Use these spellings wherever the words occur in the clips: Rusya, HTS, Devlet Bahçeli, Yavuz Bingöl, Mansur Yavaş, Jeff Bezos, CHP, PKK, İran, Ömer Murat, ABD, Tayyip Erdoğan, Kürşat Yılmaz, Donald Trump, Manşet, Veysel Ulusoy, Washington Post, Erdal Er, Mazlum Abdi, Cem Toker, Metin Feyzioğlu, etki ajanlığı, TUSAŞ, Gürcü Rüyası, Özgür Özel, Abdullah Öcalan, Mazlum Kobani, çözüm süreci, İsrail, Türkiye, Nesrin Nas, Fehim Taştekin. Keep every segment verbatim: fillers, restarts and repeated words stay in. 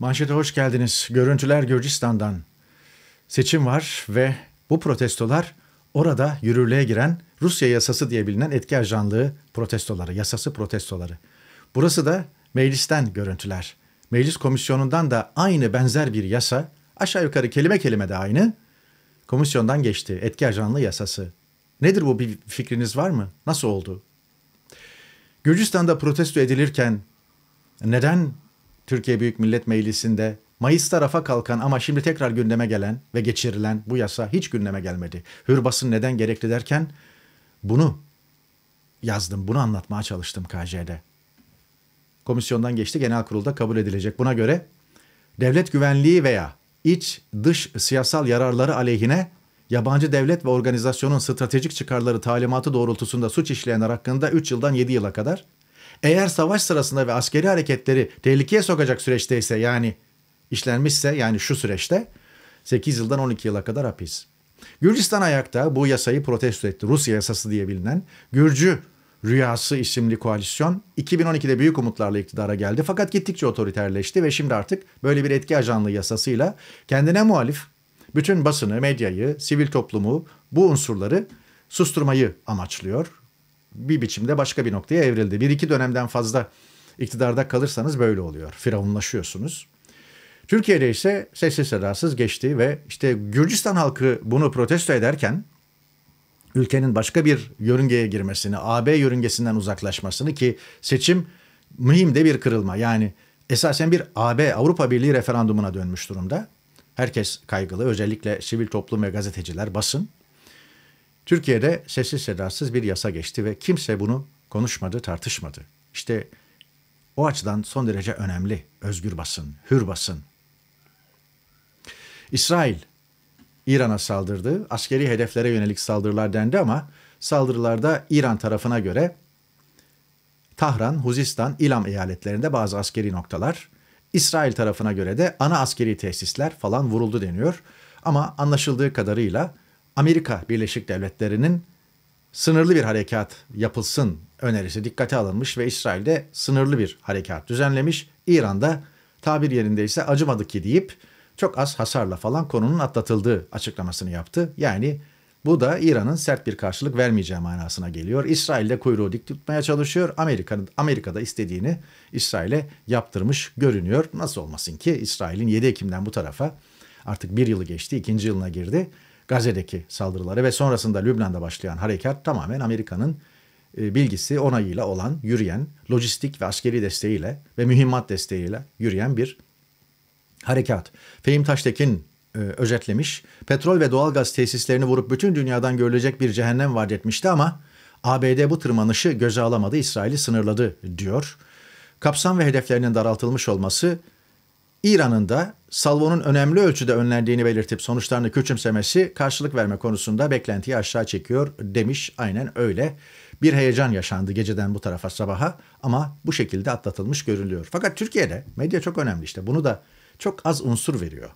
Manşete hoş geldiniz. Görüntüler Gürcistan'dan. Seçim var ve bu protestolar orada yürürlüğe giren Rusya yasası diye bilinen etki ajanlığı protestoları, yasası protestoları. Burası da meclisten görüntüler. Meclis komisyonundan da aynı benzer bir yasa, aşağı yukarı kelime kelime de aynı, komisyondan geçti. Etki ajanlığı yasası. Nedir bu, bir fikriniz var mı? Nasıl oldu? Gürcistan'da protesto edilirken neden Türkiye Büyük Millet Meclisi'nde Mayıs'ta rafa kalkan ama şimdi tekrar gündeme gelen ve geçirilen bu yasa hiç gündeme gelmedi? Hür basın neden gerekli derken bunu yazdım, bunu anlatmaya çalıştım K J'de. Komisyondan geçti, genel kurulda kabul edilecek. Buna göre devlet güvenliği veya iç dış siyasal yararları aleyhine yabancı devlet ve organizasyonun stratejik çıkarları talimatı doğrultusunda suç işleyenler hakkında üç yıldan yedi yıla kadar, eğer savaş sırasında ve askeri hareketleri tehlikeye sokacak süreçteyse, yani işlenmişse, yani şu süreçte sekiz yıldan on iki yıla kadar hapis. Gürcistan ayakta bu yasayı protesto etti. Rusya yasası diye bilinen Gürcü Rüyası isimli koalisyon iki bin on ikide büyük umutlarla iktidara geldi. Fakat gittikçe otoriterleşti ve şimdi artık böyle bir etki ajanlığı yasasıyla kendine muhalif bütün basını, medyayı, sivil toplumu, bu unsurları susturmayı amaçlıyor. Bir biçimde başka bir noktaya evrildi. Bir iki dönemden fazla iktidarda kalırsanız böyle oluyor. Firavunlaşıyorsunuz. Türkiye'de ise sessiz sedasız geçti ve işte Gürcistan halkı bunu protesto ederken ülkenin başka bir yörüngeye girmesini, A B yörüngesinden uzaklaşmasını, ki seçim mühim de bir kırılma. Yani esasen bir A B, Avrupa Birliği referandumuna dönmüş durumda. Herkes kaygılı, özellikle sivil toplum ve gazeteciler, basın. Türkiye'de sessiz sedasız bir yasa geçti ve kimse bunu konuşmadı, tartışmadı. İşte o açıdan son derece önemli özgür basın, hür basın. İsrail İran'a saldırdı. Askeri hedeflere yönelik saldırılar dendi ama saldırılarda İran tarafına göre Tahran, Huzistan, İlam eyaletlerinde bazı askeri noktalar, İsrail tarafına göre de ana askeri tesisler falan vuruldu deniyor. Ama anlaşıldığı kadarıyla Amerika Birleşik Devletleri'nin sınırlı bir harekat yapılsın önerisi dikkate alınmış ve İsrail'de sınırlı bir harekat düzenlemiş. İran'da tabir yerindeyse acımadı ki deyip çok az hasarla falan konunun atlatıldığı açıklamasını yaptı. Yani bu da İran'ın sert bir karşılık vermeyeceği manasına geliyor. İsrail'de kuyruğu dik tutmaya çalışıyor. Amerika, Amerika'da istediğini İsrail'e yaptırmış görünüyor. Nasıl olmasın ki, İsrail'in yedi Ekim'den bu tarafa artık bir yılı geçti, ikinci yılına girdi. Gazze'deki saldırıları ve sonrasında Lübnan'da başlayan harekat tamamen Amerika'nın bilgisi, onayıyla olan, yürüyen, lojistik ve askeri desteğiyle ve mühimmat desteğiyle yürüyen bir harekat. Fehim Taştekin e, özetlemiş, petrol ve doğalgaz tesislerini vurup bütün dünyadan görülecek bir cehennem vaat etmişti ama A B D bu tırmanışı göze alamadı, İsrail'i sınırladı diyor. Kapsam ve hedeflerinin daraltılmış olması, İran'ın da salvonun önemli ölçüde önlendiğini belirtip sonuçlarını küçümsemesi karşılık verme konusunda beklentiyi aşağı çekiyor demiş. Aynen öyle. Bir heyecan yaşandı geceden bu tarafa sabaha ama bu şekilde atlatılmış görülüyor. Fakat Türkiye'de medya çok önemli işte. Bunu da çok az unsur veriyor.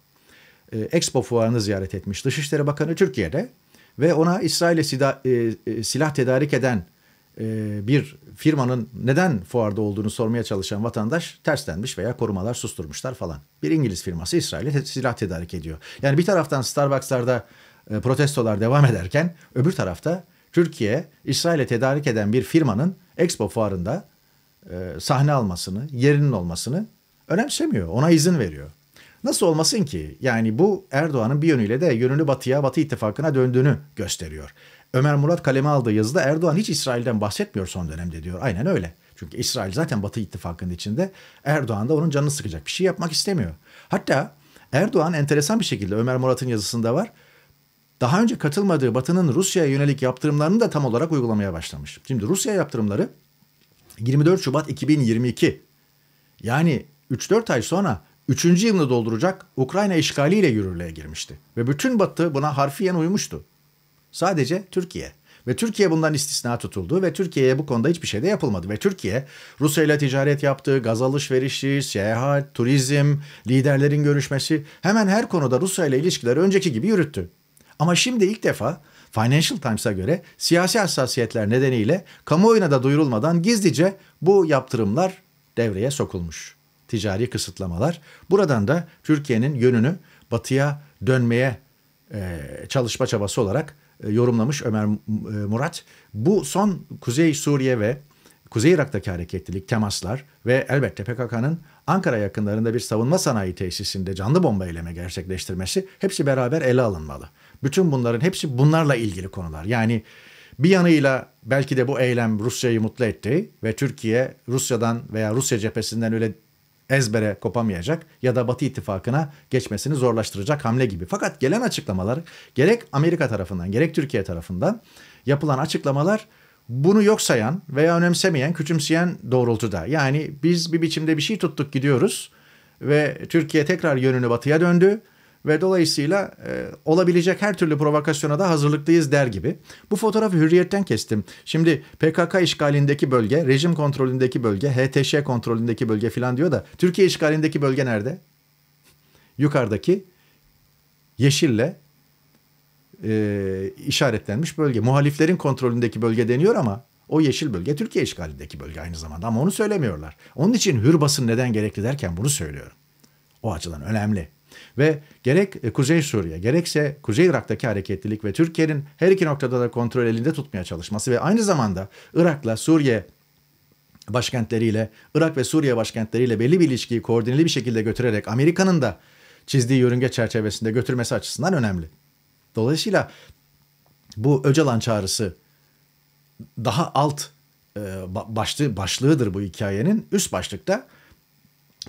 E, Expo fuarını ziyaret etmiş Dışişleri Bakanı Türkiye'de ve ona İsrail'e e, e, silah tedarik eden e, bir firmanın neden fuarda olduğunu sormaya çalışan vatandaş terslenmiş veya korumalar susturmuşlar falan. Bir İngiliz firması İsrail'e te silah tedarik ediyor. Yani bir taraftan Starbucks'larda e, protestolar devam ederken öbür tarafta Türkiye, İsrail'e tedarik eden bir firmanın Expo fuarında e, sahne almasını, yerinin olmasını önemsemiyor, ona izin veriyor. Nasıl olmasın ki? Yani bu Erdoğan'ın bir yönüyle de yönünü batıya, batı ittifakına döndüğünü gösteriyor. Ömer Murat kaleme aldığı yazıda Erdoğan hiç İsrail'den bahsetmiyor son dönemde diyor. Aynen öyle. Çünkü İsrail zaten batı ittifakının içinde. Erdoğan da onun canını sıkacak bir şey yapmak istemiyor. Hatta Erdoğan enteresan bir şekilde, Ömer Murat'ın yazısında var, daha önce katılmadığı Batı'nın Rusya'ya yönelik yaptırımlarını da tam olarak uygulamaya başlamış. Şimdi Rusya yaptırımları yirmi dört Şubat iki bin yirmi iki. Yani üç dört ay sonra üçüncü yılını dolduracak Ukrayna işgaliyle yürürlüğe girmişti. Ve bütün Batı buna harfiyen uymuştu. Sadece Türkiye. Ve Türkiye bundan istisna tutuldu ve Türkiye'ye bu konuda hiçbir şey de yapılmadı. Ve Türkiye Rusya'yla ticaret yaptığı, gaz alışverişi, seyahat, turizm, liderlerin görüşmesi, hemen her konuda Rusya'yla ilişkileri önceki gibi yürüttü. Ama şimdi ilk defa Financial Times'a göre siyasi hassasiyetler nedeniyle kamuoyuna da duyurulmadan gizlice bu yaptırımlar devreye sokulmuş. ticari kısıtlamalar. Buradan da Türkiye'nin yönünü batıya dönmeye çalışma çabası olarak yorumlamış Ömer Murat. Bu son Kuzey Suriye ve Kuzey Irak'taki hareketlilik, temaslar ve elbette P K K'nın Ankara yakınlarında bir savunma sanayi tesisinde canlı bomba eylemi gerçekleştirmesi hepsi beraber ele alınmalı. Bütün bunların hepsi bunlarla ilgili konular. Yani bir yanıyla belki de bu eylem Rusya'yı mutlu etti ve Türkiye Rusya'dan veya Rusya cephesinden öyle ezbere kopamayacak ya da Batı ittifakına geçmesini zorlaştıracak hamle gibi. Fakat gelen açıklamalar, gerek Amerika tarafından gerek Türkiye tarafından yapılan açıklamalar bunu yok sayan veya önemsemeyen, küçümseyen doğrultuda. Yani biz bir biçimde bir şey tuttuk gidiyoruz ve Türkiye tekrar yönünü batıya döndü ve dolayısıyla e, olabilecek her türlü provokasyona da hazırlıklıyız der gibi. Bu fotoğrafı Hürriyet'ten kestim. Şimdi P K K işgalindeki bölge, rejim kontrolündeki bölge, H T S kontrolündeki bölge filan diyor da Türkiye işgalindeki bölge nerede? Yukarıdaki yeşille e, işaretlenmiş bölge. Muhaliflerin kontrolündeki bölge deniyor ama o yeşil bölge Türkiye işgalindeki bölge aynı zamanda, ama onu söylemiyorlar. Onun için hür basın neden gerekli derken bunu söylüyorum. O açıdan önemli. Ve gerek Kuzey Suriye gerekse Kuzey Irak'taki hareketlilik ve Türkiye'nin her iki noktada da kontrol elinde tutmaya çalışması ve aynı zamanda Irak'la Suriye başkentleriyle, Irak ve Suriye başkentleriyle belli bir ilişkiyi koordineli bir şekilde götürerek Amerika'nın da çizdiği yörünge çerçevesinde götürmesi açısından önemli. Dolayısıyla bu Öcalan çağrısı daha alt başlığı, başlığıdır bu hikayenin. Üst başlıkta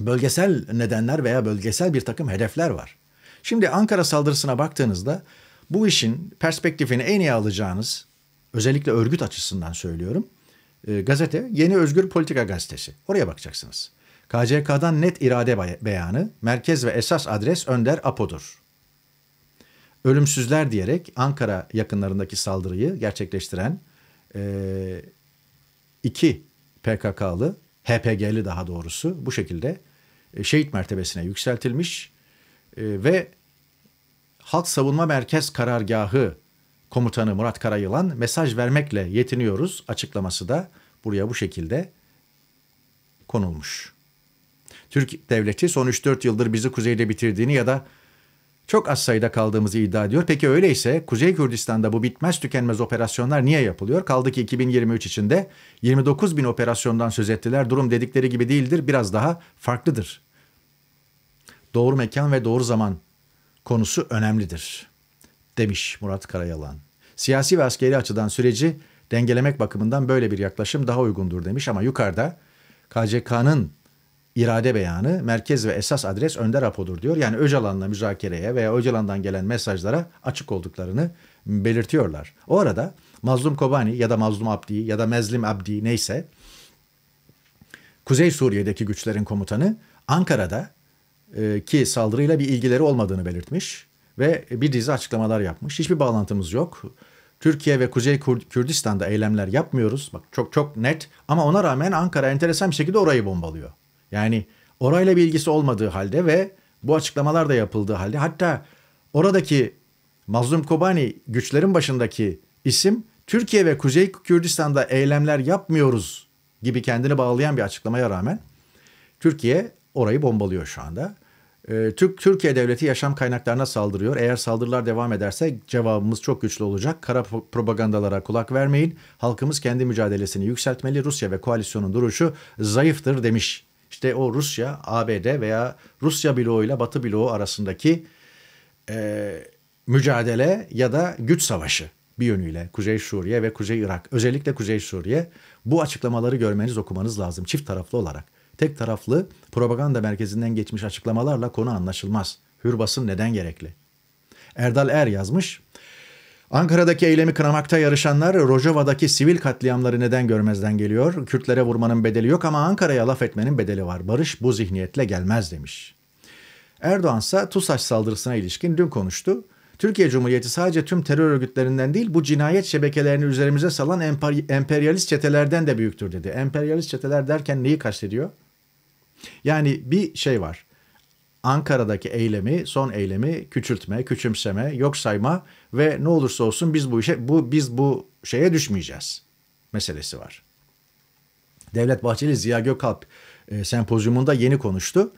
bölgesel nedenler veya bölgesel bir takım hedefler var. Şimdi Ankara saldırısına baktığınızda bu işin perspektifini en iyi alacağınız, özellikle örgüt açısından söylüyorum, e, gazete Yeni Özgür Politika Gazetesi. Oraya bakacaksınız. K C K'dan net irade beyanı, merkez ve esas adres Önder Apo'dur. Ölümsüzler diyerek Ankara yakınlarındaki saldırıyı gerçekleştiren e, iki P K K'lı, H P G'li daha doğrusu bu şekilde şehit mertebesine yükseltilmiş ve Halk Savunma Merkez Karargahı Komutanı Murat Karayılan mesaj vermekle yetiniyoruz açıklaması da buraya bu şekilde konulmuş. Türk devleti son üç dört yıldır bizi kuzeyde bitirdiğini ya da çok az sayıda kaldığımızı iddia ediyor. Peki öyleyse Kuzey Kürdistan'da bu bitmez tükenmez operasyonlar niye yapılıyor? Kaldı ki iki bin yirmi üç içinde yirmi dokuz bin operasyondan söz ettiler. Durum dedikleri gibi değildir, biraz daha farklıdır. Doğru mekan ve doğru zaman konusu önemlidir, demiş Murat Karayalan. Siyasi ve askeri açıdan süreci dengelemek bakımından böyle bir yaklaşım daha uygundur demiş, ama yukarıda K C K'nın İrade beyanı, merkez ve esas adres Önder Apo'dur diyor. Yani Öcalan'la müzakereye veya Öcalan'dan gelen mesajlara açık olduklarını belirtiyorlar. O arada Mazlum Kobani ya da Mazlum Abdi ya da Mezlim Abdi neyse, Kuzey Suriye'deki güçlerin komutanı, Ankara'da ki saldırıyla bir ilgileri olmadığını belirtmiş ve bir dizi açıklamalar yapmış. Hiçbir bağlantımız yok. Türkiye ve Kuzey Kürdistan'da eylemler yapmıyoruz. Bak çok çok net, ama ona rağmen Ankara enteresan bir şekilde orayı bombalıyor. Yani orayla bir ilgisi olmadığı halde ve bu açıklamalar da yapıldığı halde, hatta oradaki Mazlum Kobani güçlerin başındaki isim Türkiye ve Kuzey Kürdistan'da eylemler yapmıyoruz gibi kendini bağlayan bir açıklamaya rağmen Türkiye orayı bombalıyor şu anda. Türkiye devleti yaşam kaynaklarına saldırıyor. Eğer saldırılar devam ederse cevabımız çok güçlü olacak. Kara propagandalara kulak vermeyin. Halkımız kendi mücadelesini yükseltmeli. Rusya ve koalisyonun duruşu zayıftır demiş. İşte o Rusya, A B D veya Rusya bloğuyla Batı bloğu arasındaki e, mücadele ya da güç savaşı bir yönüyle Kuzey Suriye ve Kuzey Irak. Özellikle Kuzey Suriye, bu açıklamaları görmeniz, okumanız lazım çift taraflı olarak. Tek taraflı propaganda merkezinden geçmiş açıklamalarla konu anlaşılmaz. Hür basın neden gerekli? Erdal Er yazmış. Ankara'daki eylemi kınamakta yarışanlar Rojava'daki sivil katliamları neden görmezden geliyor? Kürtlere vurmanın bedeli yok ama Ankara'ya laf etmenin bedeli var. Barış bu zihniyetle gelmez demiş. Erdoğan ise TUSAŞ saldırısına ilişkin dün konuştu. Türkiye Cumhuriyeti sadece tüm terör örgütlerinden değil, bu cinayet şebekelerini üzerimize salan emperyalist çetelerden de büyüktür dedi. Emperyalist çeteler derken neyi kastediyor? Yani bir şey var. Ankara'daki eylemi, son eylemi küçültme, küçümseme, yok sayma ve ne olursa olsun biz bu işe, bu biz bu şeye düşmeyeceğiz meselesi var. Devlet Bahçeli, Ziya Gökalp e, sempozyumunda yeni konuştu.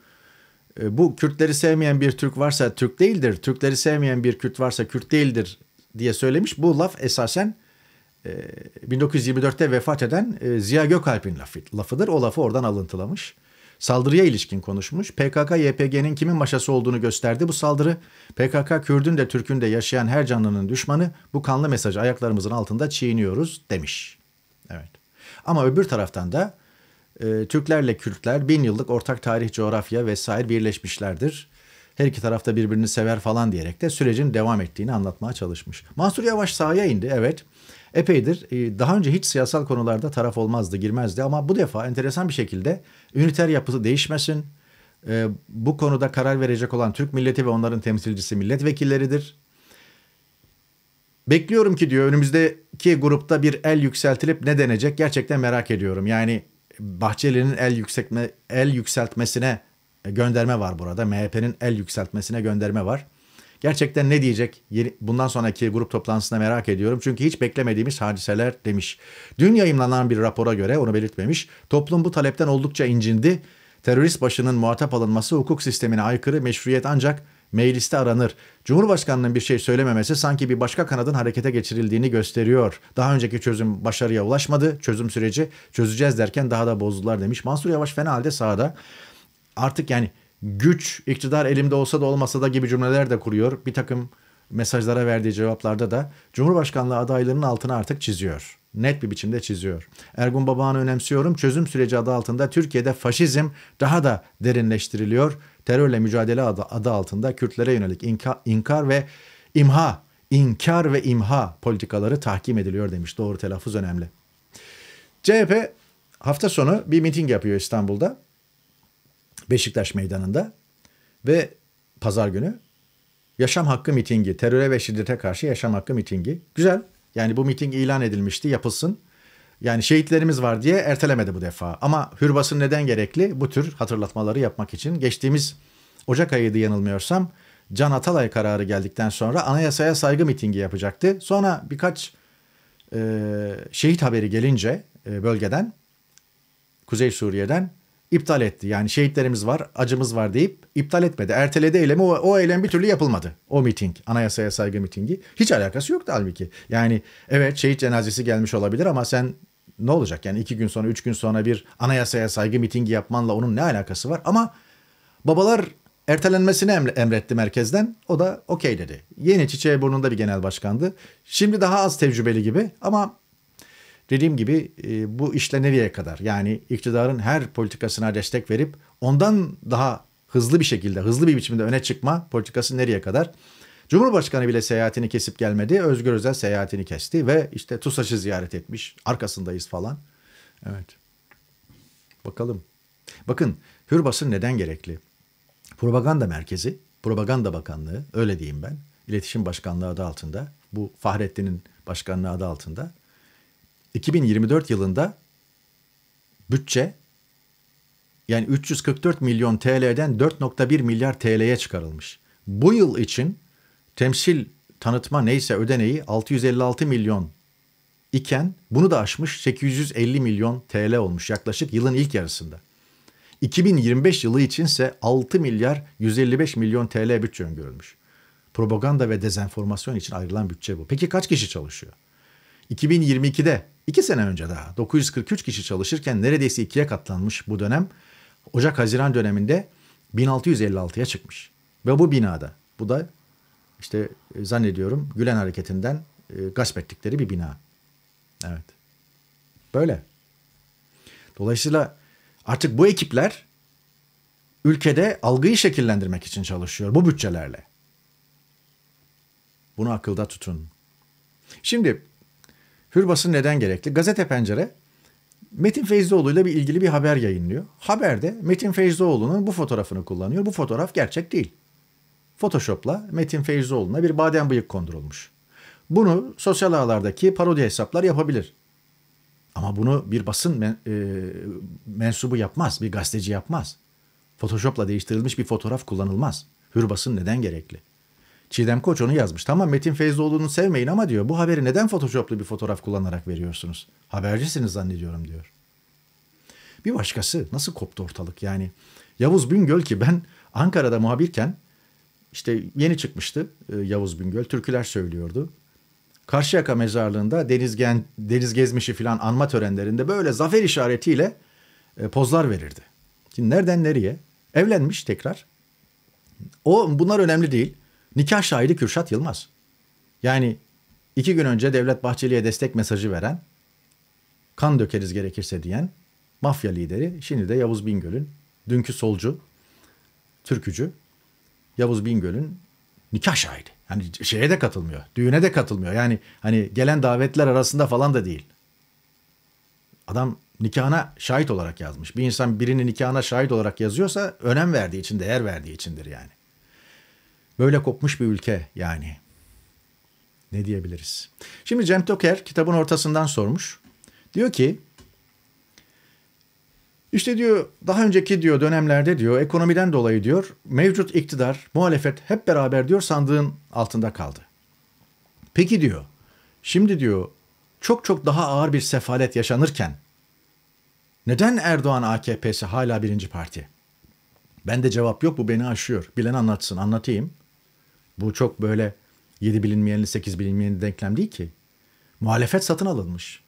E, bu Kürtleri sevmeyen bir Türk varsa Türk değildir, Türkleri sevmeyen bir Kürt varsa Kürt değildir diye söylemiş. Bu laf esasen e, bin dokuz yüz yirmi dörtte vefat eden e, Ziya Gökalp'in lafı, lafıdır. O lafı oradan alıntılamış. Saldırıya ilişkin konuşmuş. P K K Y P G'nin kimin maşası olduğunu gösterdi bu saldırı. P K K Kürdün de Türk'ün de yaşayan her canlının düşmanı. Bu kanlı mesajı ayaklarımızın altında çiğniyoruz demiş. Evet. Ama öbür taraftan da e, Türklerle Kürtler bin yıllık ortak tarih, coğrafya vesaire birleşmişlerdir. Her iki tarafta birbirini sever falan diyerek de sürecin devam ettiğini anlatmaya çalışmış. Mansur Yavaş sahaya indi, evet. Epeydir. Daha önce hiç siyasal konularda taraf olmazdı, girmezdi ama bu defa enteresan bir şekilde üniter yapısı değişmesin, bu konuda karar verecek olan Türk milleti ve onların temsilcisi milletvekilleridir. Bekliyorum ki diyor, önümüzdeki grupta bir el yükseltilip ne denecek gerçekten merak ediyorum. Yani Bahçeli'nin el yükseltme, el yükseltmesine gönderme var burada. M H P'nin el yükseltmesine gönderme var. Gerçekten ne diyecek? Bundan sonraki grup toplantısına merak ediyorum. Çünkü hiç beklemediğimiz hadiseler demiş. Dün yayımlanan bir rapora göre, onu belirtmemiş, toplum bu talepten oldukça incindi. Terörist başının muhatap alınması hukuk sistemine aykırı, meşruiyet ancak mecliste aranır. Cumhurbaşkanının bir şey söylememesi sanki bir başka kanadın harekete geçirildiğini gösteriyor. Daha önceki çözüm başarıya ulaşmadı. Çözüm süreci çözeceğiz derken daha da bozdular demiş. Mansur Yavaş fena halde sahada. Artık yani güç, iktidar elimde olsa da olmasa da gibi cümleler de kuruyor. Bir takım mesajlara verdiği cevaplarda da Cumhurbaşkanlığı adaylarının altını artık çiziyor. Net bir biçimde çiziyor. Ergun Babahan'ı önemsiyorum. Çözüm süreci adı altında Türkiye'de faşizm daha da derinleştiriliyor. Terörle mücadele adı, adı altında Kürtlere yönelik inka, inkar ve imha, inkar ve imha politikaları tahkim ediliyor demiş. Doğru telaffuz önemli. C H P hafta sonu bir miting yapıyor İstanbul'da, Beşiktaş Meydanı'nda ve pazar günü yaşam hakkı mitingi, teröre ve şiddete karşı yaşam hakkı mitingi. Güzel. Yani bu miting ilan edilmişti, yapılsın. Yani şehitlerimiz var diye ertelemedi bu defa. Ama hürbasın neden gerekli? Bu tür hatırlatmaları yapmak için. Geçtiğimiz Ocak ayıydı yanılmıyorsam, Can Atalay kararı geldikten sonra anayasaya saygı mitingi yapacaktı. Sonra birkaç e, şehit haberi gelince e, bölgeden, Kuzey Suriye'den iptal etti. Yani şehitlerimiz var, acımız var deyip iptal etmedi. Erteledi eylemi. O, o eylem bir türlü yapılmadı. O miting, anayasaya saygı mitingi. Hiç alakası yoktu halbuki. Yani evet, şehit cenazesi gelmiş olabilir ama sen ne olacak? Yani iki gün sonra, üç gün sonra bir anayasaya saygı mitingi yapmanla onun ne alakası var? Ama babalar ertelenmesini emretti merkezden. O da okey dedi. Yeni çiçeği burnunda bir genel başkandı. Şimdi daha az tecrübeli gibi ama dediğim gibi bu işle nereye kadar? Yani iktidarın her politikasına destek verip ondan daha hızlı bir şekilde, hızlı bir biçimde öne çıkma politikası nereye kadar? Cumhurbaşkanı bile seyahatini kesip gelmedi. Özgür Özel seyahatini kesti ve işte TUSAŞ'ı ziyaret etmiş. Arkasındayız falan. Evet. Bakalım. Bakın, hürbasın neden gerekli? Propaganda merkezi, Propaganda Bakanlığı, öyle diyeyim ben. İletişim Başkanlığı adı altında. Bu Fahrettin'in başkanlığı adı altında. iki bin yirmi dört yılında bütçe, yani üç yüz kırk dört milyon T L'den dört nokta bir milyar T L'ye çıkarılmış. Bu yıl için temsil, tanıtma neyse ödeneği altı yüz elli altı milyon iken bunu da aşmış, sekiz yüz elli milyon T L olmuş yaklaşık yılın ilk yarısında. iki bin yirmi beş yılı içinse altı milyar yüz elli beş milyon T L bütçe öngörülmüş. Propaganda ve dezenformasyon için ayrılan bütçe bu. Peki kaç kişi çalışıyor? iki bin yirmi ikide iki sene önce daha dokuz yüz kırk üç kişi çalışırken neredeyse ikiye katlanmış bu dönem. Ocak-Haziran döneminde bin altı yüz elli altıya çıkmış. Ve bu binada, bu da işte zannediyorum Gülen hareketinden e, gasp ettikleri bir bina. Evet. Böyle. Dolayısıyla artık bu ekipler ülkede algıyı şekillendirmek için çalışıyor bu bütçelerle. Bunu akılda tutun. Şimdi hürbasın neden gerekli? Gazete Pencere Metin Feyzioğlu ile ilgili bir haber yayınlıyor. Haberde Metin Feyzioğlu'nun bu fotoğrafını kullanıyor. Bu fotoğraf gerçek değil. Photoshop'la Metin Feyzioğlu'na bir badem bıyık kondurulmuş. Bunu sosyal ağlardaki parodi hesaplar yapabilir. Ama bunu bir basın men e mensubu yapmaz, bir gazeteci yapmaz. Photoshop'la değiştirilmiş bir fotoğraf kullanılmaz. Hürbasın neden gerekli? Çiğdem Koç onu yazmış. Tamam, Metin Feyzoğlu'nu sevmeyin ama diyor, bu haberi neden Photoshop'lu bir fotoğraf kullanarak veriyorsunuz? Habercisiniz zannediyorum diyor. Bir başkası. Nasıl koptu ortalık yani. Yavuz Bingöl ki ben Ankara'da muhabirken işte yeni çıkmıştı Yavuz Bingöl. Türküler söylüyordu. Karşıyaka mezarlığında deniz, gen, deniz gezmişi falan anma törenlerinde böyle zafer işaretiyle pozlar verirdi. Şimdi nereden nereye? Evlenmiş tekrar. O bunlar önemli değil. Nikah şahidi Kürşat Yılmaz. Yani iki gün önce Devlet Bahçeli'ye destek mesajı veren, kan dökeriz gerekirse diyen mafya lideri, şimdi de Yavuz Bingöl'ün, dünkü solcu, türkücü Yavuz Bingöl'ün nikah şahidi. Yani şeye de katılmıyor, düğüne de katılmıyor. Yani hani gelen davetler arasında falan da değil. Adam nikahına şahit olarak yazmış. Bir insan birinin nikahına şahit olarak yazıyorsa önem verdiği için, değer verdiği içindir yani. Böyle kopmuş bir ülke yani. Ne diyebiliriz? Şimdi Cem Toker kitabın ortasından sormuş. Diyor ki, işte diyor daha önceki diyor dönemlerde diyor ekonomiden dolayı diyor mevcut iktidar, muhalefet hep beraber diyor sandığın altında kaldı. Peki diyor şimdi diyor çok çok daha ağır bir sefalet yaşanırken neden Erdoğan A K P'si hala birinci parti? Bende cevap yok, bu beni aşıyor. Bilen anlatsın, anlatayım. Bu çok böyle yedi bilinmeyenli sekiz bilinmeyenli denklem değil ki. Muhalefet satın alınmış.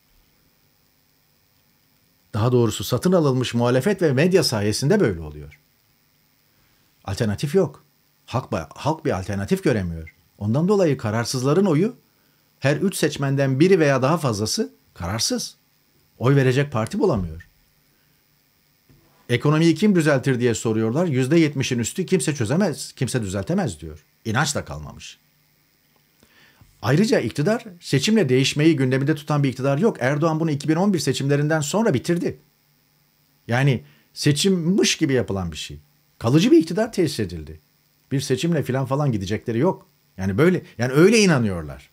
Daha doğrusu satın alınmış muhalefet ve medya sayesinde böyle oluyor. Alternatif yok. Halk, halk bir alternatif göremiyor. Ondan dolayı kararsızların oyu, her üç seçmenden biri veya daha fazlası kararsız. Oy verecek parti bulamıyor. Ekonomiyi kim düzeltir diye soruyorlar. Yüzde yetmişin üstü kimse çözemez, kimse düzeltemez diyor. İnanç da kalmamış. Ayrıca iktidar seçimle değişmeyi gündeminde tutan bir iktidar yok. Erdoğan bunu iki bin on bir seçimlerinden sonra bitirdi. Yani seçimmiş gibi yapılan bir şey. Kalıcı bir iktidar tesis edildi. Bir seçimle filan falan gidecekleri yok. Yani böyle, yani öyle inanıyorlar.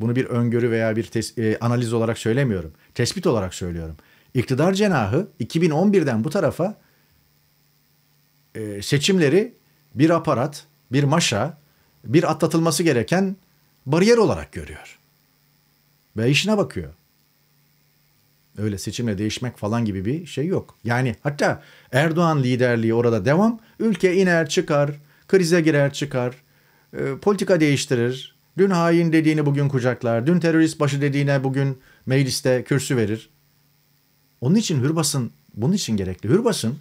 Bunu bir öngörü veya bir tes- e, analiz olarak söylemiyorum. Tespit olarak söylüyorum. İktidar cenahı iki bin on birden bu tarafa e, seçimleri bir aparat, bir maşa, bir atlatılması gereken bariyer olarak görüyor. Ve işine bakıyor. Öyle seçimle değişmek falan gibi bir şey yok. Yani hatta Erdoğan liderliği orada devam. Ülke iner çıkar, krize girer çıkar, e, politika değiştirir. Dün hain dediğini bugün kucaklar, dün terörist başı dediğine bugün mecliste kürsü verir. Onun için Hürbas'ın, bunun için gerekli. Hürbas'ın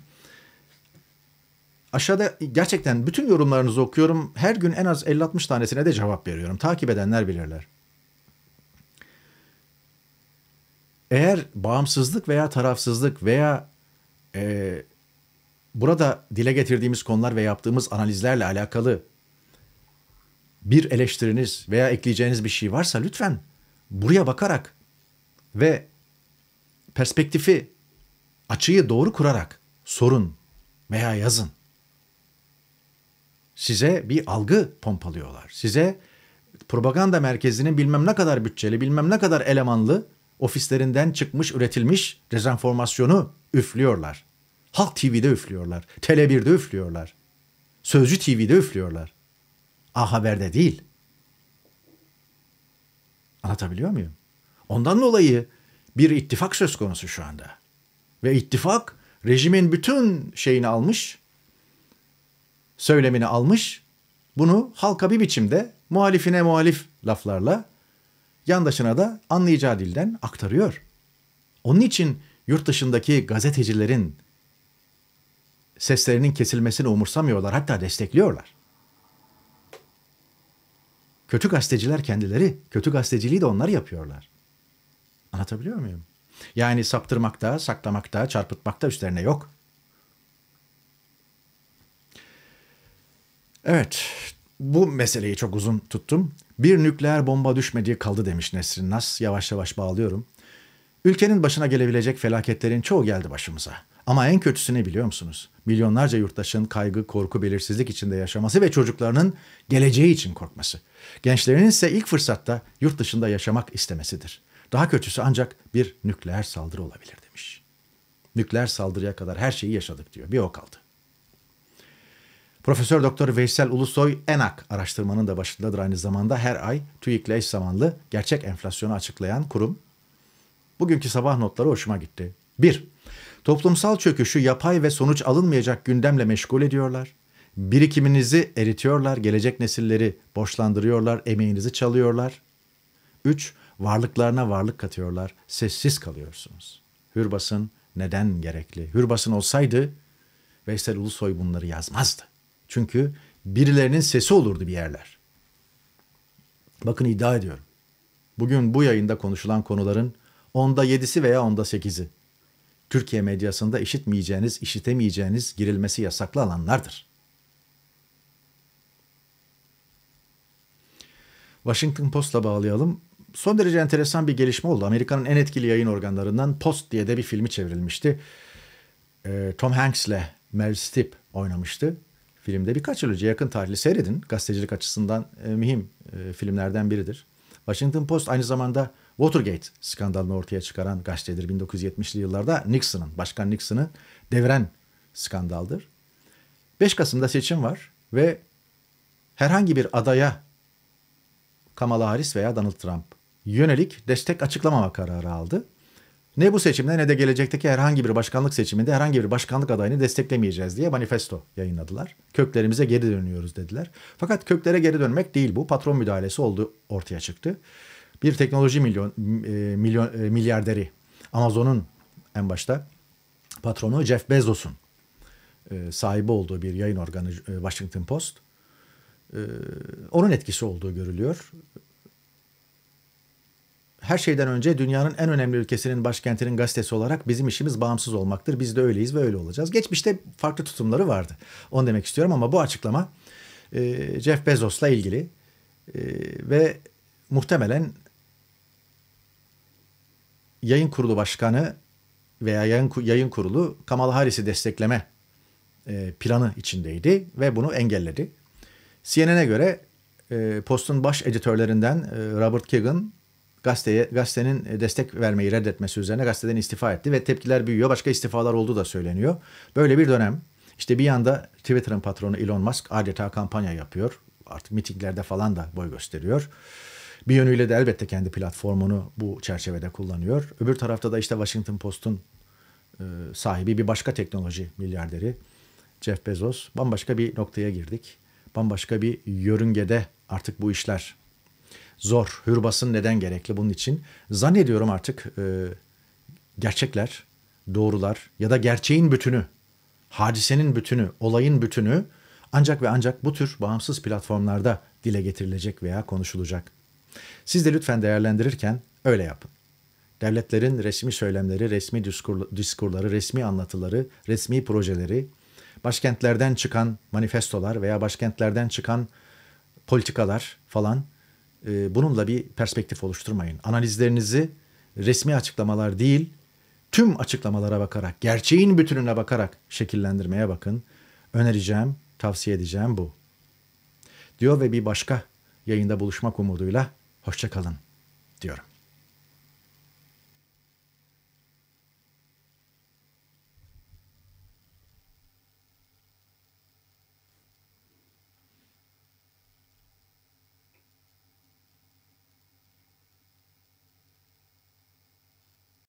aşağıda gerçekten bütün yorumlarınızı okuyorum. Her gün en az elli altmış tanesine de cevap veriyorum. Takip edenler bilirler. Eğer bağımsızlık veya tarafsızlık veya e, burada dile getirdiğimiz konular ve yaptığımız analizlerle alakalı bir eleştiriniz veya ekleyeceğiniz bir şey varsa lütfen buraya bakarak ve perspektifi, açıyı doğru kurarak sorun veya yazın. Size bir algı pompalıyorlar. Size propaganda merkezinin bilmem ne kadar bütçeli, bilmem ne kadar elemanlı ofislerinden çıkmış, üretilmiş dezenformasyonu üflüyorlar. Halk T V'de üflüyorlar. Tele bir'de üflüyorlar. Sözcü T V'de üflüyorlar. A Haber'de değil. Anlatabiliyor muyum? Ondan dolayı bir ittifak söz konusu şu anda. Ve ittifak rejimin bütün şeyini almış, söylemini almış, bunu halka bir biçimde muhalifine muhalif laflarla, yandaşına da anlayacağı dilden aktarıyor. Onun için yurt dışındaki gazetecilerin seslerinin kesilmesini umursamıyorlar, hatta destekliyorlar. Kötü gazeteciler kendileri, kötü gazeteciliği de onlar yapıyorlar. Anlatabiliyor muyum? Yani saptırmakta, saklamakta, çarpıtmakta üstlerine yok. Evet, bu meseleyi çok uzun tuttum. Bir nükleer bomba düşmediği kaldı demiş Nesrin Nas. Yavaş yavaş bağlıyorum. Ülkenin başına gelebilecek felaketlerin çoğu geldi başımıza. Ama en kötüsü ne biliyor musunuz? Milyonlarca yurttaşın kaygı, korku, belirsizlik içinde yaşaması ve çocuklarının geleceği için korkması. Gençlerin ise ilk fırsatta yurt dışında yaşamak istemesidir. Daha kötüsü ancak bir nükleer saldırı olabilir demiş. Nükleer saldırıya kadar her şeyi yaşadık diyor. Bir o kaldı. Profesör Doktor Veysel Ulusoy ENAK araştırmanın da başındadır aynı zamanda. Her ay TÜİK'le eş zamanlı gerçek enflasyonu açıklayan kurum. Bugünkü sabah notları hoşuma gitti. bir Toplumsal çöküşü yapay ve sonuç alınmayacak gündemle meşgul ediyorlar. Birikiminizi eritiyorlar, gelecek nesilleri borçlandırıyorlar, emeğinizi çalıyorlar. üç Varlıklarına varlık katıyorlar, sessiz kalıyorsunuz. Hür basın neden gerekli? Hür basın olsaydı Veysel Ulusoy bunları yazmazdı. Çünkü birilerinin sesi olurdu bir yerler. Bakın iddia ediyorum. Bugün bu yayında konuşulan konuların onda yedisi veya onda sekizi Türkiye medyasında işitmeyeceğiniz, işitemeyeceğiniz, girilmesi yasaklı alanlardır. Washington Post'la bağlayalım. Son derece enteresan bir gelişme oldu. Amerika'nın en etkili yayın organlarından Post diye de bir filmi çevrilmişti. Tom Hanks'le Mel Stipp oynamıştı filmde. Birkaç yıl önce, yakın tarihli, seyredin. Gazetecilik açısından mühim filmlerden biridir. Washington Post aynı zamanda Watergate skandalını ortaya çıkaran gazetedir. bin dokuz yüz yetmişli yıllarda Nixon'ın, Başkan Nixon'ı deviren skandaldır. beş Kasım'da seçim var ve herhangi bir adaya Kamala Harris veya Donald Trump yönelik destek açıklamama kararı aldı. Ne bu seçimde ne de gelecekteki herhangi bir başkanlık seçiminde herhangi bir başkanlık adayını desteklemeyeceğiz diye manifesto yayınladılar. Köklerimize geri dönüyoruz dediler. Fakat köklere geri dönmek değil bu. Patron müdahalesi oldu, ortaya çıktı. Bir teknoloji milyon, milyon, milyarderi, Amazon'un en başta patronu Jeff Bezos'un sahibi olduğu bir yayın organı Washington Post. Onun etkisi olduğu görülüyor. Her şeyden önce dünyanın en önemli ülkesinin başkentinin gazetesi olarak bizim işimiz bağımsız olmaktır. Biz de öyleyiz ve öyle olacağız. Geçmişte farklı tutumları vardı. Onu demek istiyorum ama bu açıklama Jeff Bezos'la ilgili ve muhtemelen yayın kurulu başkanı veya yayın, yayın kurulu Kamala Harris'i destekleme planı içindeydi ve bunu engelledi. C N N'e göre Post'un baş editörlerinden Robert Kagan gazeteye, gazetenin destek vermeyi reddetmesi üzerine gazeteden istifa etti ve tepkiler büyüyor. Başka istifalar olduğu da söyleniyor. Böyle bir dönem. İşte bir yanda Twitter'ın patronu Elon Musk adeta kampanya yapıyor. Artık mitinglerde falan da boy gösteriyor. Bir yönüyle de elbette kendi platformunu bu çerçevede kullanıyor. Öbür tarafta da işte Washington Post'un sahibi bir başka teknoloji milyarderi Jeff Bezos. Bambaşka bir noktaya girdik. Bambaşka bir yörüngede artık bu işler zor. Hür basın neden gerekli bunun için? Zannediyorum artık e, gerçekler, doğrular ya da gerçeğin bütünü, hadisenin bütünü, olayın bütünü ancak ve ancak bu tür bağımsız platformlarda dile getirilecek veya konuşulacak. Siz de lütfen değerlendirirken öyle yapın. Devletlerin resmi söylemleri, resmi diskurları, resmi anlatıları, resmi projeleri, başkentlerden çıkan manifestolar veya başkentlerden çıkan politikalar falan, e, bununla bir perspektif oluşturmayın. Analizlerinizi resmi açıklamalar değil, tüm açıklamalara bakarak, gerçeğin bütününe bakarak şekillendirmeye bakın. Önereceğim, tavsiye edeceğim bu. Diyor ve bir başka yayında buluşmak umuduyla hoşça kalın diyorum.